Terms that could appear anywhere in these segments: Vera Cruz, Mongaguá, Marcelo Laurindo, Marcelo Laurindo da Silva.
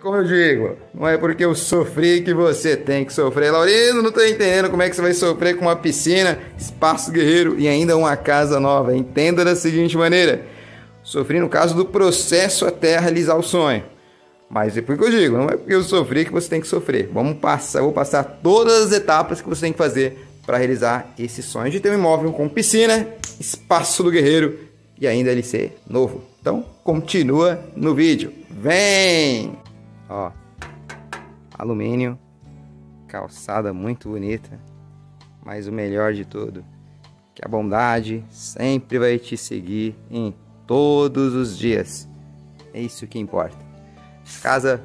Como eu digo, não é porque eu sofri que você tem que sofrer. Laurindo, não tô entendendo como é que você vai sofrer com uma piscina, espaço guerreiro e ainda uma casa nova. Entenda da seguinte maneira: sofri no caso do processo até realizar o sonho. Mas é porque eu digo, não é porque eu sofri que você tem que sofrer. Vou passar todas as etapas que você tem que fazer para realizar esse sonho de ter um imóvel com piscina, espaço do guerreiro e ainda ele ser novo. Então, continua no vídeo. Vem! Ó, alumínio, calçada muito bonita, mas o melhor de tudo, que a bondade sempre vai te seguir em todos os dias. É isso que importa. A casa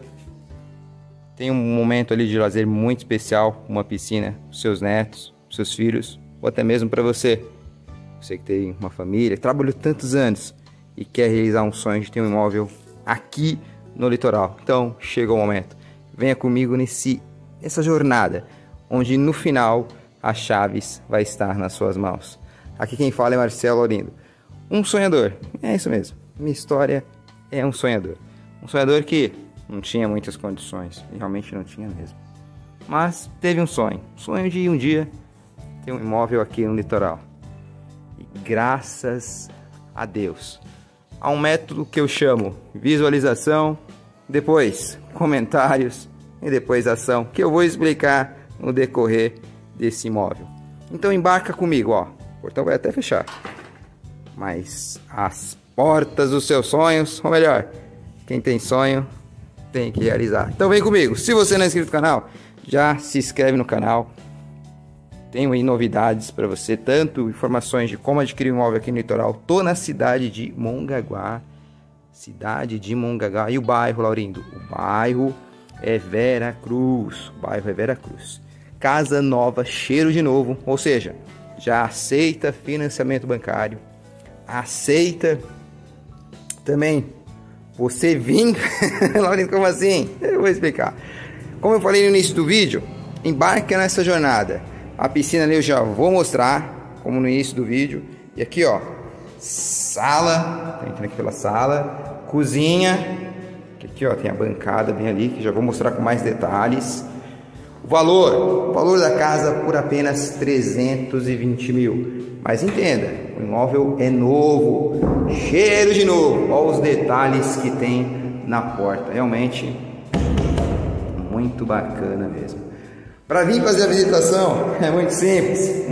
tem um momento ali de lazer muito especial, uma piscina, seus netos, seus filhos, ou até mesmo para você. Você que tem uma família, trabalhou tantos anos e quer realizar um sonho de ter um imóvel aqui no litoral. Então, chegou o momento. Venha comigo nessa jornada, onde no final as chaves vai estar nas suas mãos. Aqui quem fala é Marcelo Laurindo, um sonhador. É isso mesmo. Minha história é um sonhador. Um sonhador que não tinha muitas condições, realmente não tinha mesmo. Mas teve um sonho, de um dia ter um imóvel aqui no litoral. E graças a Deus, há um método que eu chamo visualização, depois comentários e depois ação, que eu vou explicar no decorrer desse imóvel. Então embarca comigo, ó. O portão vai até fechar. Mas as portas dos seus sonhos, ou melhor, quem tem sonho tem que realizar. Então vem comigo. Se você não é inscrito no canal, já se inscreve no canal. Tenho aí novidades para você, tanto informações de como adquirir um imóvel aqui no litoral. Tô na cidade de Mongaguá, e o bairro, Laurindo, o bairro é Vera Cruz, Casa nova, cheiro de novo, ou seja, já aceita financiamento bancário, aceita também você vir, Laurindo, como assim? Eu vou explicar. Como eu falei no início do vídeo, embarca nessa jornada. A piscina ali eu já vou mostrar, como no início do vídeo. E aqui, ó, sala, tá entrando aqui pela sala, cozinha, que aqui, ó, tem a bancada bem ali, que já vou mostrar com mais detalhes. O valor da casa por apenas 320 mil. Mas entenda, o imóvel é novo, cheiro de novo. Olha os detalhes que tem na porta, realmente muito bacana mesmo. Para vir fazer a visitação é muito simples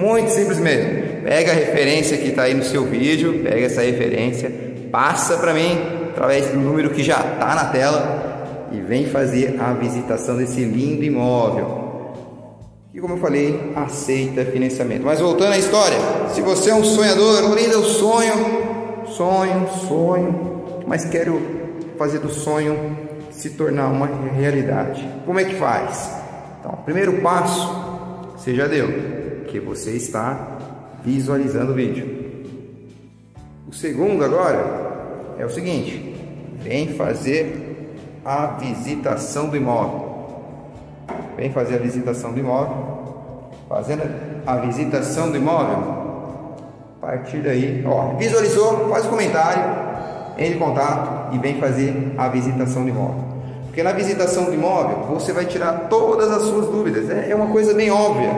mesmo. Pega a referência que está aí no seu vídeo, pega essa referência, passa para mim através do número que já está na tela e vem fazer a visitação desse lindo imóvel. E como eu falei, aceita financiamento. Mas voltando à história, se você é um sonhador, ainda eu sonho, mas quero fazer do sonho se tornar uma realidade. Como é que faz? Então, o primeiro passo você já deu, que você está visualizando o vídeo. O segundo agora é o seguinte: vem fazer a visitação do imóvel. Fazendo a visitação do imóvel, a partir daí, ó, visualizou, faz o comentário, entre em contato e vem fazer a visitação do imóvel. Porque na visitação do imóvel, você vai tirar todas as suas dúvidas. É uma coisa bem óbvia,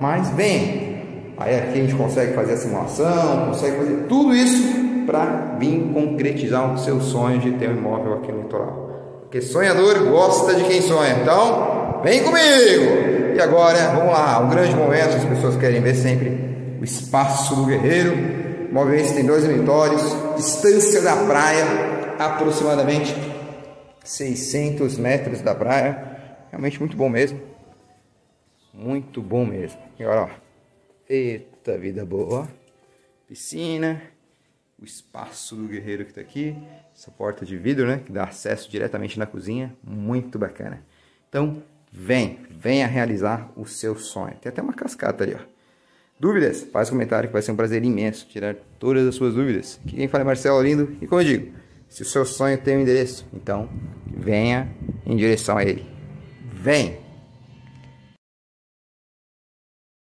mas vem. Aí aqui a gente consegue fazer a simulação, consegue fazer tudo isso para vir concretizar o seu sonho de ter um imóvel aqui no litoral. Porque sonhador gosta de quem sonha. Então, vem comigo! E agora, vamos lá, um grande momento, as pessoas querem ver sempre o espaço do guerreiro. O imóvel esse tem 2 dormitórios, distância da praia, aproximadamente 600 metros da praia, realmente muito bom mesmo, E olha, ó, eita vida boa, piscina, o espaço do guerreiro que tá aqui, essa porta de vidro, né, que dá acesso diretamente na cozinha, muito bacana. Então, venha realizar o seu sonho. Tem até uma cascata ali, ó. Dúvidas? Faz comentário que vai ser um prazer imenso tirar todas as suas dúvidas. Aqui quem fala é Marcelo Laurindo e como eu digo, se o seu sonho tem um endereço, então venha em direção a ele. Vem!